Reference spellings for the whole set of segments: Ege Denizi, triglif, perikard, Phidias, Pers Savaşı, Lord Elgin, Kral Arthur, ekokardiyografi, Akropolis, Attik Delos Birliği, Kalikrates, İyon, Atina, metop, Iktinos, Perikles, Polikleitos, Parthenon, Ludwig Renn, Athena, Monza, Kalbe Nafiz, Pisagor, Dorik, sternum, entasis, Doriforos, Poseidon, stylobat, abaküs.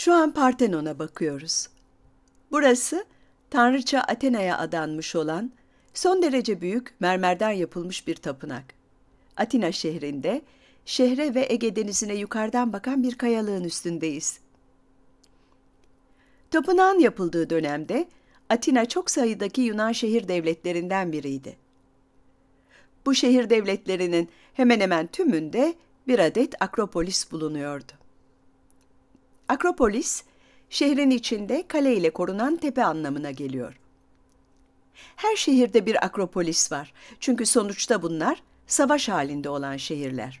Şu an Parthenon'a bakıyoruz. Burası, Tanrıça Athena'ya adanmış olan, son derece büyük mermerden yapılmış bir tapınak. Atina şehrinde, şehre ve Ege Denizi'ne yukarıdan bakan bir kayalığın üstündeyiz. Tapınağın yapıldığı dönemde, Atina çok sayıdaki Yunan şehir devletlerinden biriydi. Bu şehir devletlerinin hemen hemen tümünde bir adet Akropolis bulunuyordu. Akropolis, şehrin içinde kale ile korunan tepe anlamına geliyor. Her şehirde bir Akropolis var çünkü sonuçta bunlar savaş halinde olan şehirler.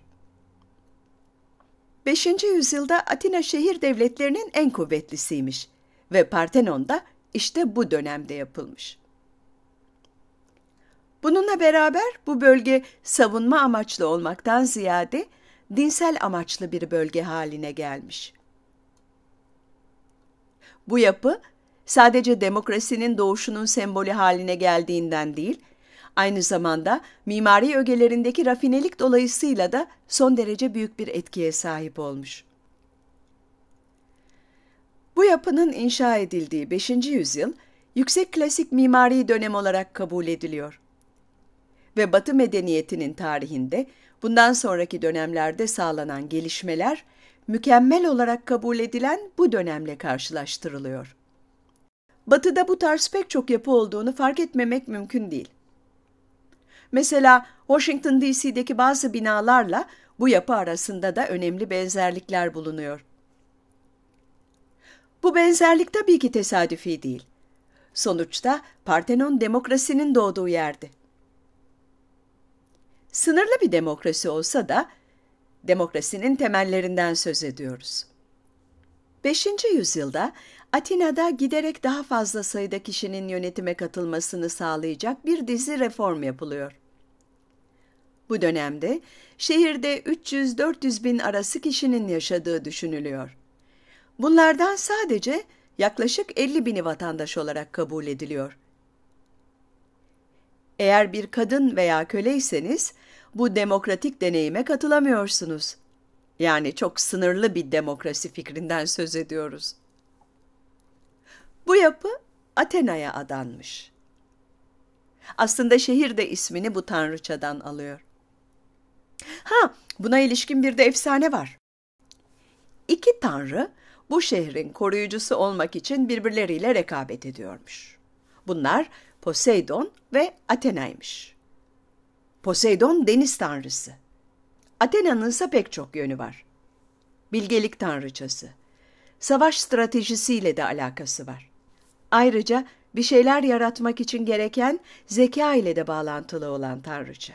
5. yüzyılda Atina şehir devletlerinin en kuvvetlisiymiş ve Parthenon da işte bu dönemde yapılmış. Bununla beraber bu bölge savunma amaçlı olmaktan ziyade dinsel amaçlı bir bölge haline gelmiş. Bu yapı sadece demokrasinin doğuşunun sembolü haline geldiğinden değil, aynı zamanda mimari ögelerindeki rafinelik dolayısıyla da son derece büyük bir etkiye sahip olmuş. Bu yapının inşa edildiği 5. yüzyıl, yüksek klasik mimari dönem olarak kabul ediliyor. Ve Batı medeniyetinin tarihinde bundan sonraki dönemlerde sağlanan gelişmeler, mükemmel olarak kabul edilen bu dönemle karşılaştırılıyor. Batı'da bu tarz pek çok yapı olduğunu fark etmemek mümkün değil. Mesela Washington DC'deki bazı binalarla bu yapı arasında da önemli benzerlikler bulunuyor. Bu benzerlik tabii ki tesadüfi değil. Sonuçta Parthenon demokrasinin doğduğu yerdi. Sınırlı bir demokrasi olsa da demokrasinin temellerinden söz ediyoruz. 5. yüzyılda Atina'da giderek daha fazla sayıda kişinin yönetime katılmasını sağlayacak bir dizi reform yapılıyor. Bu dönemde şehirde 300-400 bin arası kişinin yaşadığı düşünülüyor. Bunlardan sadece yaklaşık 50 bini vatandaş olarak kabul ediliyor. Eğer bir kadın veya köleyseniz bu demokratik deneyime katılamıyorsunuz. Yani çok sınırlı bir demokrasi fikrinden söz ediyoruz. Bu yapı Athena'ya adanmış. Aslında şehir de ismini bu tanrıçadan alıyor. Buna ilişkin bir de efsane var. İki tanrı bu şehrin koruyucusu olmak için birbirleriyle rekabet ediyormuş. Bunlar Poseidon ve Athena'ymış. Poseidon deniz tanrısı. Athena'nın ise pek çok yönü var. Bilgelik tanrıçası. Savaş stratejisiyle de alakası var. Ayrıca bir şeyler yaratmak için gereken zeka ile de bağlantılı olan tanrıça.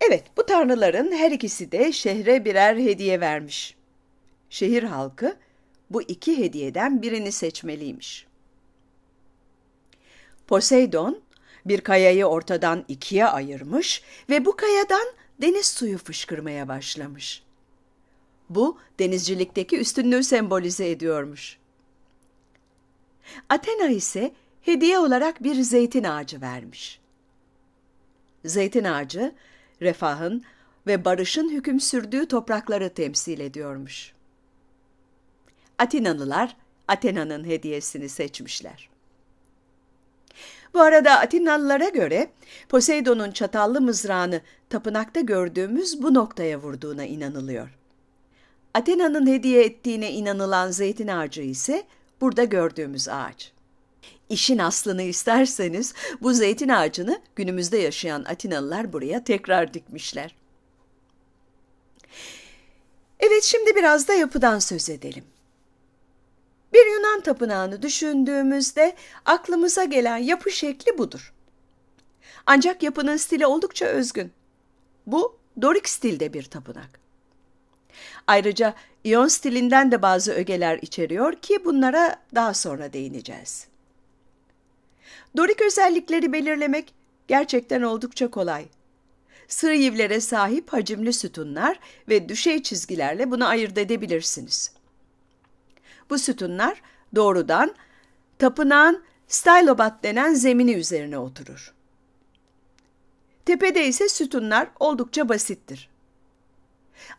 Evet, bu tanrıların her ikisi de şehre birer hediye vermiş. Şehir halkı bu iki hediyeden birini seçmeliymiş. Poseidon bir kayayı ortadan ikiye ayırmış ve bu kayadan deniz suyu fışkırmaya başlamış. Bu denizcilikteki üstünlüğü sembolize ediyormuş. Athena ise hediye olarak bir zeytin ağacı vermiş. Zeytin ağacı refahın ve barışın hüküm sürdüğü toprakları temsil ediyormuş. Atinalılar Athena'nın hediyesini seçmişler. Bu arada Atinalılara göre Poseidon'un çatallı mızrağını tapınakta gördüğümüz bu noktaya vurduğuna inanılıyor. Athena'nın hediye ettiğine inanılan zeytin ağacı ise burada gördüğümüz ağaç. İşin aslını isterseniz bu zeytin ağacını günümüzde yaşayan Atinalılar buraya tekrar dikmişler. Evet, şimdi biraz da yapıdan söz edelim. Bir Yunan tapınağını düşündüğümüzde aklımıza gelen yapı şekli budur. Ancak yapının stili oldukça özgün. Bu Dorik stilde bir tapınak. Ayrıca İyon stilinden de bazı ögeler içeriyor ki bunlara daha sonra değineceğiz. Dorik özellikleri belirlemek gerçekten oldukça kolay. Sığ sahip hacimli sütunlar ve düşey çizgilerle bunu ayırt edebilirsiniz. Bu sütunlar doğrudan tapınağın stylobat denen zemini üzerine oturur. Tepede ise sütunlar oldukça basittir.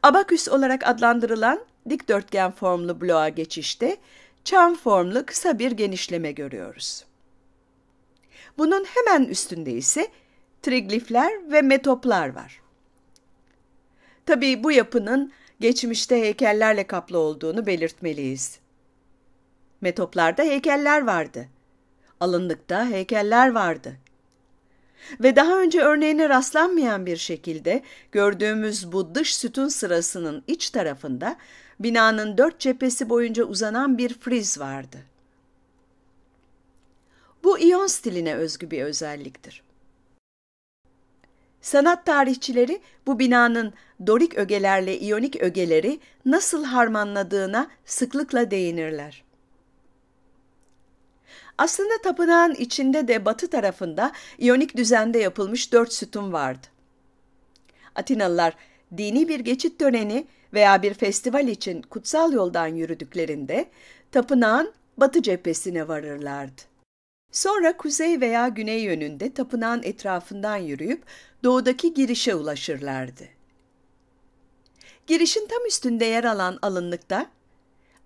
Abaküs olarak adlandırılan dikdörtgen formlu bloğa geçişte çan formlu kısa bir genişleme görüyoruz. Bunun hemen üstünde ise triglifler ve metoplar var. Tabii bu yapının geçmişte heykellerle kaplı olduğunu belirtmeliyiz. Metoplarda heykeller vardı. Alınlıkta heykeller vardı. Ve daha önce örneğine rastlanmayan bir şekilde gördüğümüz bu dış sütun sırasının iç tarafında binanın dört cephesi boyunca uzanan bir friz vardı. Bu İyon stiline özgü bir özelliktir. Sanat tarihçileri bu binanın Dorik ögelerle İyonik ögeleri nasıl harmanladığına sıklıkla değinirler. Aslında tapınağın içinde de batı tarafında İyonik düzende yapılmış dört sütun vardı. Atinalılar dini bir geçit töreni veya bir festival için kutsal yoldan yürüdüklerinde tapınağın batı cephesine varırlardı. Sonra kuzey veya güney yönünde tapınağın etrafından yürüyüp doğudaki girişe ulaşırlardı. Girişin tam üstünde yer alan alınlıkta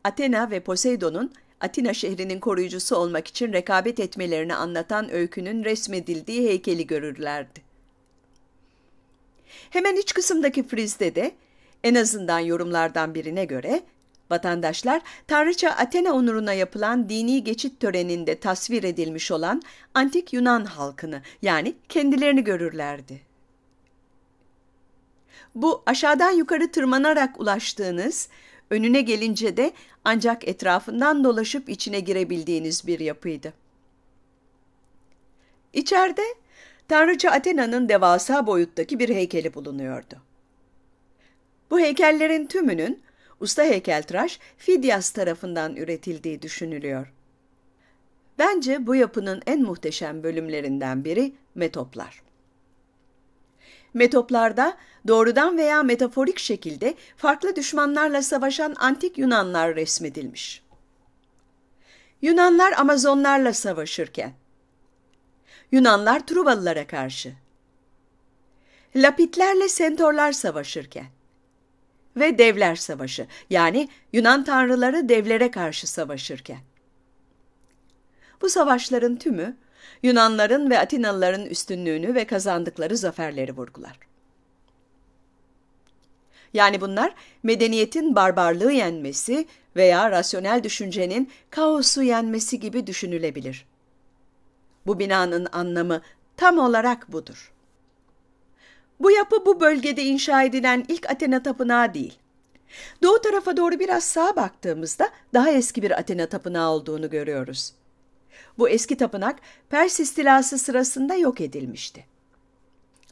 Athena ve Poseidon'un Atina şehrinin koruyucusu olmak için rekabet etmelerini anlatan öykünün resmedildiği heykeli görürlerdi. Hemen iç kısımdaki frizde de en azından yorumlardan birine göre vatandaşlar tanrıça Athena onuruna yapılan dini geçit töreninde tasvir edilmiş olan antik Yunan halkını yani kendilerini görürlerdi. Bu aşağıdan yukarı tırmanarak ulaştığınız, önüne gelince de ancak etrafından dolaşıp içine girebildiğiniz bir yapıydı. İçeride tanrıça Athena'nın devasa boyuttaki bir heykeli bulunuyordu. Bu heykellerin tümünün usta heykeltıraş Phidias tarafından üretildiği düşünülüyor. Bence bu yapının en muhteşem bölümlerinden biri metoplar. Metoplarda doğrudan veya metaforik şekilde farklı düşmanlarla savaşan antik Yunanlar resmedilmiş. Yunanlar Amazonlarla savaşırken, Yunanlar Truvalılara karşı, Lapitlerle Sentorlar savaşırken ve Devler Savaşı yani Yunan tanrıları devlere karşı savaşırken. Bu savaşların tümü Yunanların ve Atinalıların üstünlüğünü ve kazandıkları zaferleri vurgular. Yani bunlar medeniyetin barbarlığı yenmesi veya rasyonel düşüncenin kaosu yenmesi gibi düşünülebilir. Bu binanın anlamı tam olarak budur. Bu yapı bu bölgede inşa edilen ilk Athena tapınağı değil. Doğu tarafa doğru biraz sağa baktığımızda daha eski bir Athena tapınağı olduğunu görüyoruz. Bu eski tapınak Pers istilası sırasında yok edilmişti.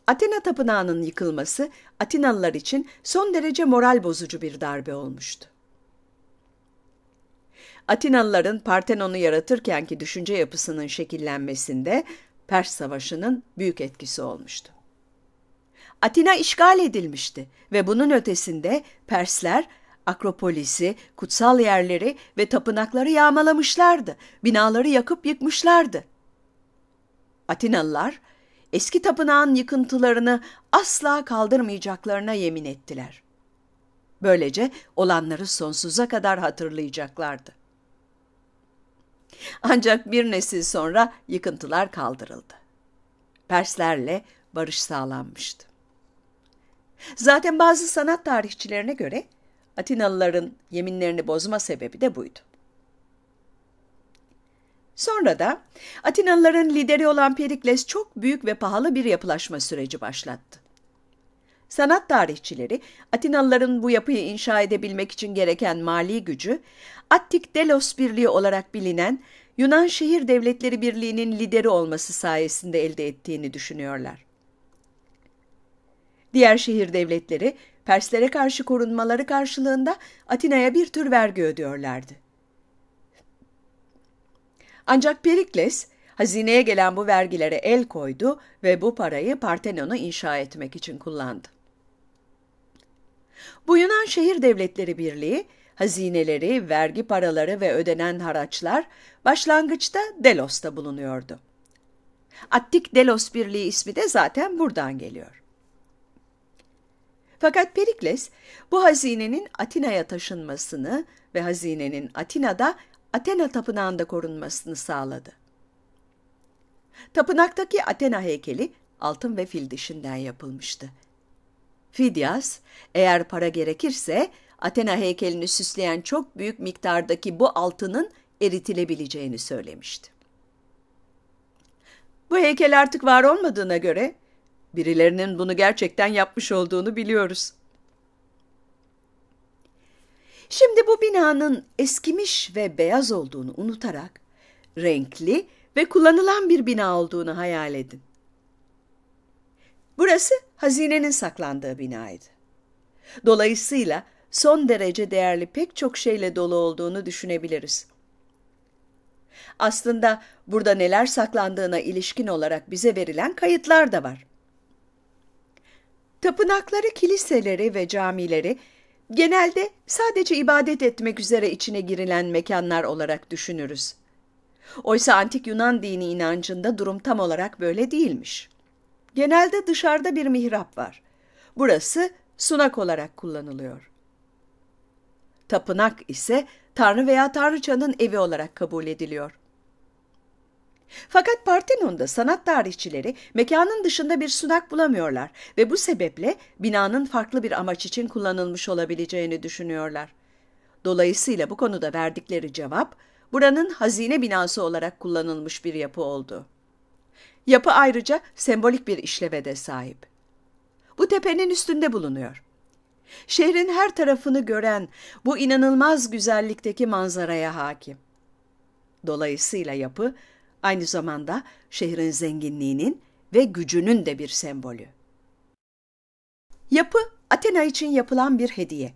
Athena tapınağının yıkılması Atinalılar için son derece moral bozucu bir darbe olmuştu. Atinalıların Parthenon'u yaratırkenki düşünce yapısının şekillenmesinde Pers Savaşı'nın büyük etkisi olmuştu. Atina işgal edilmişti ve bunun ötesinde Persler, Akropolis'i, kutsal yerleri ve tapınakları yağmalamışlardı, binaları yakıp yıkmışlardı. Atinalılar, eski tapınağın yıkıntılarını asla kaldırmayacaklarına yemin ettiler. Böylece olanları sonsuza kadar hatırlayacaklardı. Ancak bir nesil sonra yıkıntılar kaldırıldı. Perslerle barış sağlanmıştı. Zaten bazı sanat tarihçilerine göre Atinalıların yeminlerini bozma sebebi de buydu. Sonra da Atinalıların lideri olan Perikles çok büyük ve pahalı bir yapılaşma süreci başlattı. Sanat tarihçileri Atinalıların bu yapıyı inşa edebilmek için gereken mali gücü Attik Delos Birliği olarak bilinen Yunan Şehir Devletleri Birliği'nin lideri olması sayesinde elde ettiğini düşünüyorlar. Diğer şehir devletleri Perslere karşı korunmaları karşılığında Atina'ya bir tür vergi ödüyorlardı. Ancak Perikles hazineye gelen bu vergilere el koydu ve bu parayı Parthenon'u inşa etmek için kullandı. Bu Yunan Şehir Devletleri Birliği hazineleri, vergi paraları ve ödenen haraçlar başlangıçta Delos'ta bulunuyordu. Attik Delos Birliği ismi de zaten buradan geliyor. Fakat Perikles bu hazinenin Atina'ya taşınmasını ve hazinenin Atina'da Athena tapınağında korunmasını sağladı. Tapınaktaki Athena heykeli altın ve fil dişinden yapılmıştı. Phidias, eğer para gerekirse Athena heykelini süsleyen çok büyük miktardaki bu altının eritilebileceğini söylemişti. Bu heykel artık var olmadığına göre birilerinin bunu gerçekten yapmış olduğunu biliyoruz. Şimdi bu binanın eskimiş ve beyaz olduğunu unutarak renkli ve kullanılan bir bina olduğunu hayal edin. Burası hazinenin saklandığı binaydı. Dolayısıyla son derece değerli pek çok şeyle dolu olduğunu düşünebiliriz. Aslında burada neler saklandığına ilişkin olarak bize verilen kayıtlar da var. Tapınakları, kiliseleri ve camileri genelde sadece ibadet etmek üzere içine girilen mekanlar olarak düşünürüz. Oysa antik Yunan dini inancında durum tam olarak böyle değilmiş. Genelde dışarıda bir mihrap var. Burası sunak olarak kullanılıyor. Tapınak ise tanrı veya tanrıçanın evi olarak kabul ediliyor. Fakat Parthenon'da sanat tarihçileri mekanın dışında bir sunak bulamıyorlar ve bu sebeple binanın farklı bir amaç için kullanılmış olabileceğini düşünüyorlar. Dolayısıyla bu konuda verdikleri cevap, buranın hazine binası olarak kullanılmış bir yapı oldu. Yapı ayrıca sembolik bir işleve de sahip. Bu tepenin üstünde bulunuyor. Şehrin her tarafını gören bu inanılmaz güzellikteki manzaraya hakim. Dolayısıyla yapı aynı zamanda şehrin zenginliğinin ve gücünün de bir sembolü. Yapı Athena için yapılan bir hediye.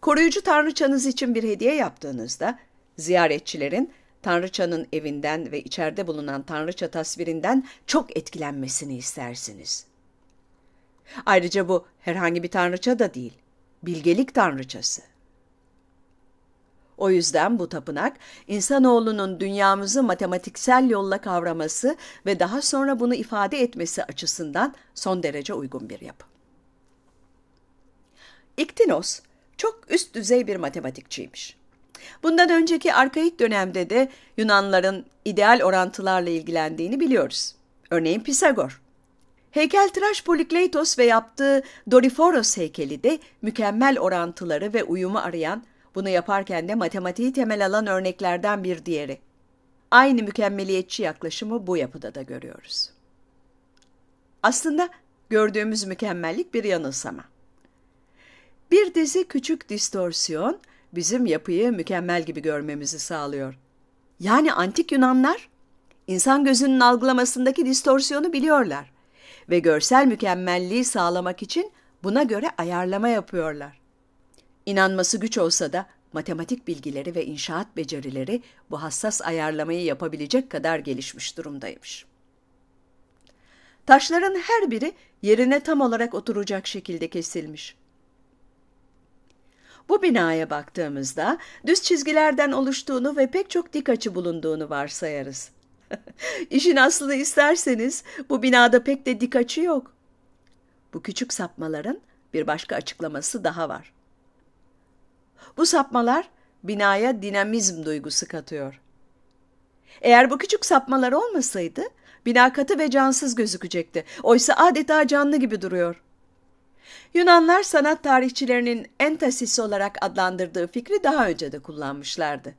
Koruyucu tanrıçanız için bir hediye yaptığınızda ziyaretçilerin tanrıçanın evinden ve içeride bulunan tanrıça tasvirinden çok etkilenmesini istersiniz. Ayrıca bu herhangi bir tanrıça da değil, bilgelik tanrıçası. O yüzden bu tapınak, insanoğlunun dünyamızı matematiksel yolla kavraması ve daha sonra bunu ifade etmesi açısından son derece uygun bir yapı. İktinos, çok üst düzey bir matematikçiymiş. Bundan önceki arkaik dönemde de Yunanların ideal orantılarla ilgilendiğini biliyoruz. Örneğin Pisagor. Heykeltıraş Polikleitos ve yaptığı Doriforos heykeli de mükemmel orantıları ve uyumu arayan, bunu yaparken de matematiği temel alan örneklerden bir diğeri. Aynı mükemmeliyetçi yaklaşımı bu yapıda da görüyoruz. Aslında gördüğümüz mükemmellik bir yanılsama. Bir dizi küçük distorsiyon bizim yapıyı mükemmel gibi görmemizi sağlıyor. Yani antik Yunanlar insan gözünün algılamasındaki distorsiyonu biliyorlar ve görsel mükemmelliği sağlamak için buna göre ayarlama yapıyorlar. İnanması güç olsa da matematik bilgileri ve inşaat becerileri bu hassas ayarlamayı yapabilecek kadar gelişmiş durumdaymış. Taşların her biri yerine tam olarak oturacak şekilde kesilmiş. Bu binaya baktığımızda düz çizgilerden oluştuğunu ve pek çok dik açı bulunduğunu varsayarız. İşin aslını isterseniz bu binada pek de dik açı yok. Bu küçük sapmaların bir başka açıklaması daha var. Bu sapmalar binaya dinamizm duygusu katıyor. Eğer bu küçük sapmalar olmasaydı bina katı ve cansız gözükecekti. Oysa adeta canlı gibi duruyor. Yunanlar sanat tarihçilerinin entasis olarak adlandırdığı fikri daha önce de kullanmışlardı.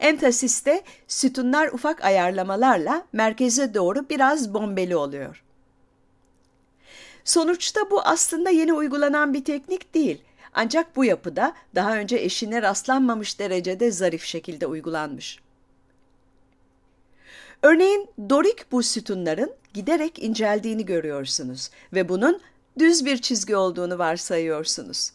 Entasiste sütunlar ufak ayarlamalarla merkeze doğru biraz bombeli oluyor. Sonuçta bu aslında yeni uygulanan bir teknik değil. Ancak bu yapıda daha önce eşine rastlanmamış derecede zarif şekilde uygulanmış. Örneğin Dorik bu sütunların giderek inceldiğini görüyorsunuz ve bunun düz bir çizgi olduğunu varsayıyorsunuz.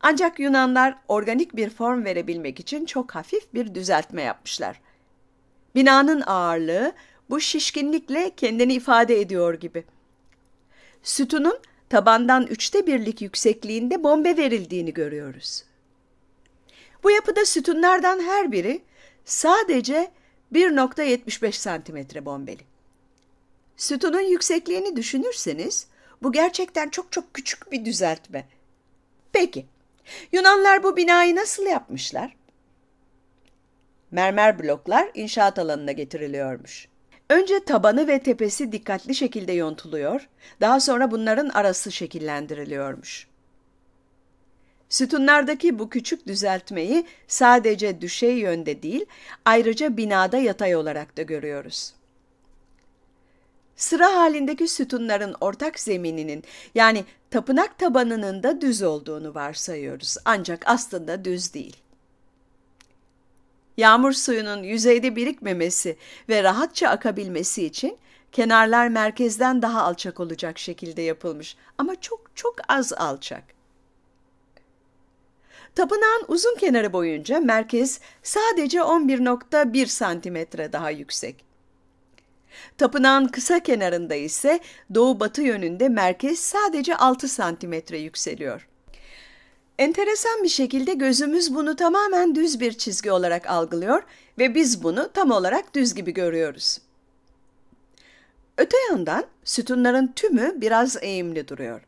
Ancak Yunanlar organik bir form verebilmek için çok hafif bir düzeltme yapmışlar. Binanın ağırlığı bu şişkinlikle kendini ifade ediyor gibi. Sütunun tabandan 3'te 1'lik yüksekliğinde bombe verildiğini görüyoruz. Bu yapıda sütunlardan her biri sadece 1,75 santimetre bombeli. Sütunun yüksekliğini düşünürseniz, Bu gerçekten çok çok küçük bir düzeltme. Peki, Yunanlar bu binayı nasıl yapmışlar? Mermer bloklar inşaat alanına getiriliyormuş. Önce tabanı ve tepesi dikkatli şekilde yontuluyor, daha sonra bunların arası şekillendiriliyormuş. Sütunlardaki bu küçük düzeltmeyi sadece düşey yönde değil, ayrıca binada yatay olarak da görüyoruz. Sıra halindeki sütunların ortak zemininin, yani tapınak tabanının da düz olduğunu varsayıyoruz, ancak aslında düz değil. Yağmur suyunun yüzeyde birikmemesi ve rahatça akabilmesi için kenarlar merkezden daha alçak olacak şekilde yapılmış ama çok çok az alçak. Tapınağın uzun kenarı boyunca merkez sadece 11.1 santimetre daha yüksek. Tapınağın kısa kenarında ise doğu-batı yönünde merkez sadece 6 santimetre yükseliyor. Enteresan bir şekilde gözümüz bunu tamamen düz bir çizgi olarak algılıyor ve biz bunu tam olarak düz gibi görüyoruz. Öte yandan sütunların tümü biraz eğimli duruyor.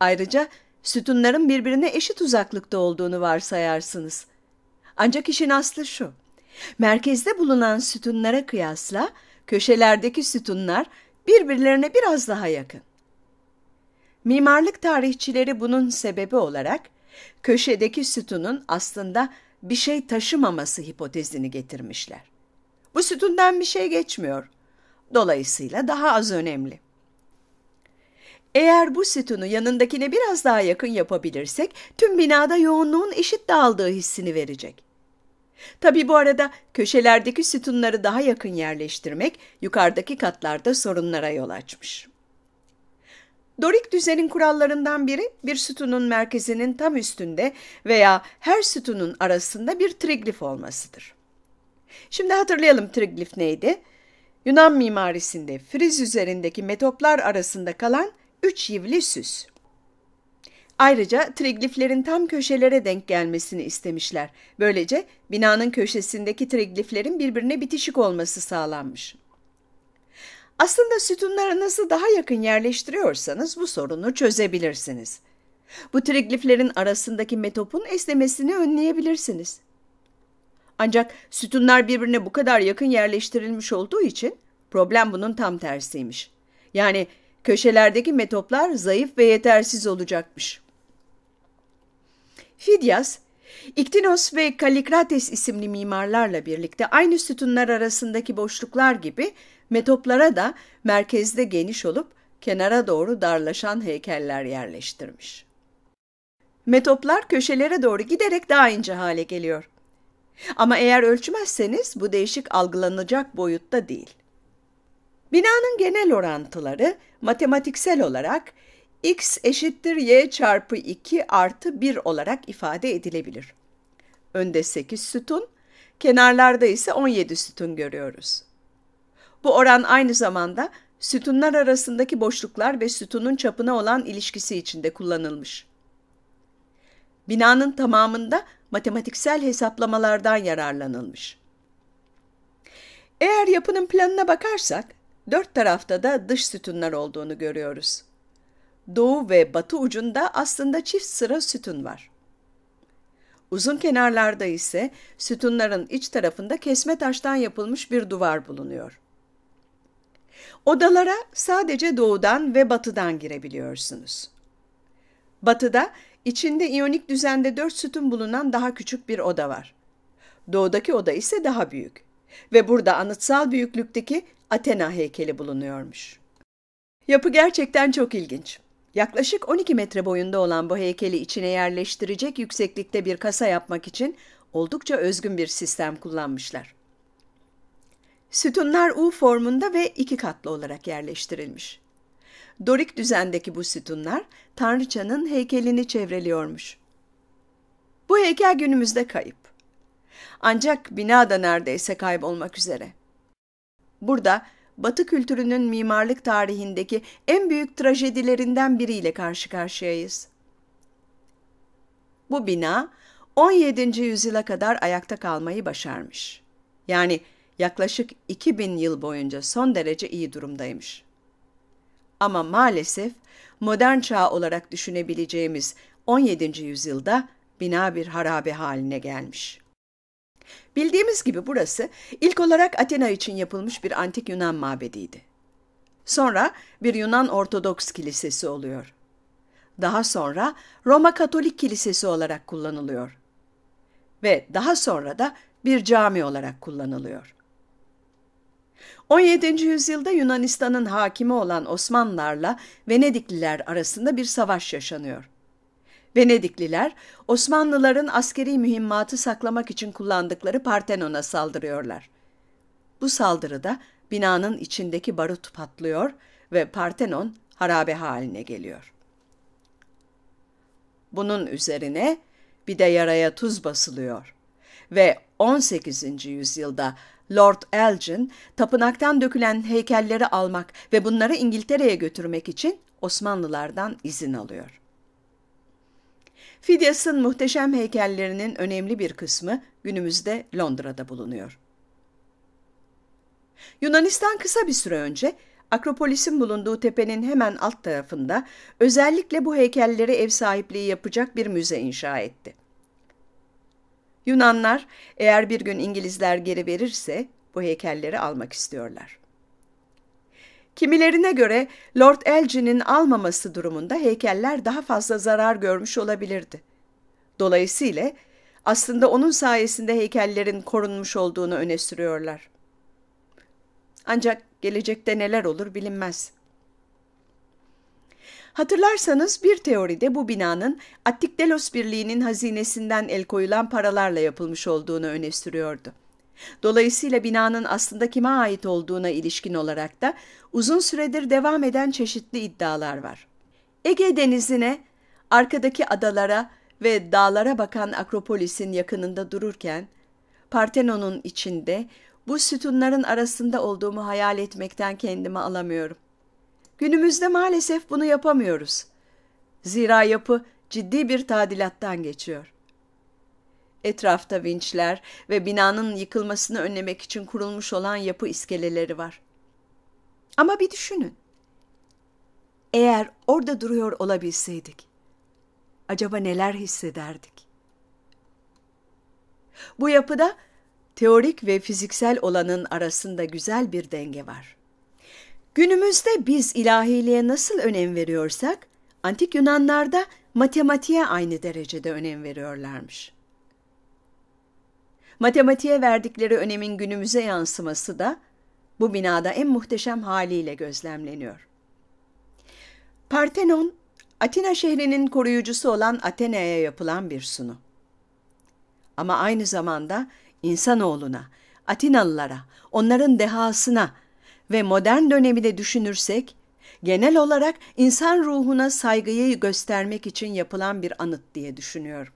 Ayrıca sütunların birbirine eşit uzaklıkta olduğunu varsayarsınız. Ancak işin aslı şu, merkezde bulunan sütunlara kıyasla köşelerdeki sütunlar birbirlerine biraz daha yakın. Mimarlık tarihçileri bunun sebebi olarak köşedeki sütunun aslında bir şey taşımaması hipotezini getirmişler. Bu sütundan bir şey geçmiyor. Dolayısıyla daha az önemli. Eğer bu sütunu yanındakine biraz daha yakın yapabilirsek tüm binada yoğunluğun eşit dağıldığı hissini verecek. Tabii bu arada köşelerdeki sütunları daha yakın yerleştirmek yukarıdaki katlarda sorunlara yol açmış. Dorik düzenin kurallarından biri bir sütunun merkezinin tam üstünde veya her sütunun arasında bir triglif olmasıdır. Şimdi hatırlayalım triglif neydi? Yunan mimarisinde friz üzerindeki metoplar arasında kalan 3 yivli süs. Ayrıca trigliflerin tam köşelere denk gelmesini istemişler. Böylece binanın köşesindeki trigliflerin birbirine bitişik olması sağlanmış. Aslında sütunlarınızı daha yakın yerleştiriyorsanız bu sorunu çözebilirsiniz. Bu trigliflerin arasındaki metopun esnemesini önleyebilirsiniz. Ancak sütunlar birbirine bu kadar yakın yerleştirilmiş olduğu için problem bunun tam tersiymiş. Yani köşelerdeki metoplar zayıf ve yetersiz olacakmış. Phidias, İktinos ve Kalikrates isimli mimarlarla birlikte aynı sütunlar arasındaki boşluklar gibi metoplara da merkezde geniş olup kenara doğru darlaşan heykeller yerleştirmiş. Metoplar köşelere doğru giderek daha ince hale geliyor. Ama eğer ölçmezseniz bu değişik algılanacak boyutta değil. Binanın genel orantıları matematiksel olarak x eşittir y çarpı 2 artı 1 olarak ifade edilebilir. Önde 8 sütun, kenarlarda ise 17 sütun görüyoruz. Bu oran aynı zamanda sütunlar arasındaki boşluklar ve sütunun çapına olan ilişkisi içinde kullanılmış. Binanın tamamında matematiksel hesaplamalardan yararlanılmış. Eğer yapının planına bakarsak, 4 tarafta da dış sütunlar olduğunu görüyoruz. Doğu ve batı ucunda aslında çift sıra sütun var. Uzun kenarlarda ise sütunların iç tarafında kesme taştan yapılmış bir duvar bulunuyor. Odalara sadece doğudan ve batıdan girebiliyorsunuz. Batıda, içinde iyonik düzende 4 sütun bulunan daha küçük bir oda var. Doğudaki oda ise daha büyük ve burada anıtsal büyüklükteki Athena heykeli bulunuyormuş. Yapı gerçekten çok ilginç. Yaklaşık 12 metre boyunda olan bu heykeli içine yerleştirecek yükseklikte bir kasa yapmak için oldukça özgün bir sistem kullanmışlar. Sütunlar U formunda ve 2 katlı olarak yerleştirilmiş. Dorik düzendeki bu sütunlar Tanrıçanın heykelini çevreliyormuş. Bu heykel günümüzde kayıp. Ancak bina da neredeyse kaybolmak üzere. Burada Batı kültürünün mimarlık tarihindeki en büyük trajedilerinden biriyle karşı karşıyayız. Bu bina 17. yüzyıla kadar ayakta kalmayı başarmış. Yani yaklaşık 2000 yıl boyunca son derece iyi durumdaymış. Ama maalesef modern çağ olarak düşünebileceğimiz 17. yüzyılda bina bir harabe haline gelmiş. Bildiğimiz gibi burası ilk olarak Athena için yapılmış bir antik Yunan mabediydi. Sonra bir Yunan Ortodoks kilisesi oluyor. Daha sonra Roma Katolik kilisesi olarak kullanılıyor. Ve daha sonra da bir cami olarak kullanılıyor. 17. yüzyılda Yunanistan'ın hakimi olan Osmanlılarla Venedikliler arasında bir savaş yaşanıyor. Venedikliler, Osmanlıların askeri mühimmatı saklamak için kullandıkları Parthenon'a saldırıyorlar. Bu saldırıda binanın içindeki barut patlıyor ve Parthenon harabe haline geliyor. Bunun üzerine bir de yaraya tuz basılıyor ve 18. yüzyılda Lord Elgin, tapınaktan dökülen heykelleri almak ve bunları İngiltere'ye götürmek için Osmanlılardan izin alıyor. Phidias'ın muhteşem heykellerinin önemli bir kısmı günümüzde Londra'da bulunuyor. Yunanistan kısa bir süre önce Akropolis'in bulunduğu tepenin hemen alt tarafında özellikle bu heykellere ev sahipliği yapacak bir müze inşa etti. Yunanlar eğer bir gün İngilizler geri verirse bu heykelleri almak istiyorlar. Kimilerine göre Lord Elgin'in almaması durumunda heykeller daha fazla zarar görmüş olabilirdi. Dolayısıyla aslında onun sayesinde heykellerin korunmuş olduğunu öne sürüyorlar. Ancak gelecekte neler olur bilinmez. Hatırlarsanız bir teoride bu binanın Attik Delos Birliği'nin hazinesinden el koyulan paralarla yapılmış olduğunu öne sürüyordu. Dolayısıyla binanın aslında kime ait olduğuna ilişkin olarak da uzun süredir devam eden çeşitli iddialar var. Ege Denizi'ne, arkadaki adalara ve dağlara bakan Akropolis'in yakınında dururken, Parthenon'un içinde bu sütunların arasında olduğumu hayal etmekten kendimi alamıyorum. Günümüzde maalesef bunu yapamıyoruz. Zira yapı ciddi bir tadilattan geçiyor. Etrafta vinçler ve binanın yıkılmasını önlemek için kurulmuş olan yapı iskeleleri var. Ama bir düşünün. Eğer orada duruyor olabilseydik, acaba neler hissederdik? Bu yapıda teorik ve fiziksel olanın arasında güzel bir denge var. Günümüzde biz ilahiliğe nasıl önem veriyorsak, antik Yunanlar da matematiğe aynı derecede önem veriyorlarmış. Matematiğe verdikleri önemin günümüze yansıması da bu binada en muhteşem haliyle gözlemleniyor. Parthenon, Atina şehrinin koruyucusu olan Athena'ya yapılan bir sunu. Ama aynı zamanda insanoğluna, Atinalılara, onların dehasına ve modern dönemi de düşünürsek, genel olarak insan ruhuna saygıyı göstermek için yapılan bir anıt diye düşünüyorum.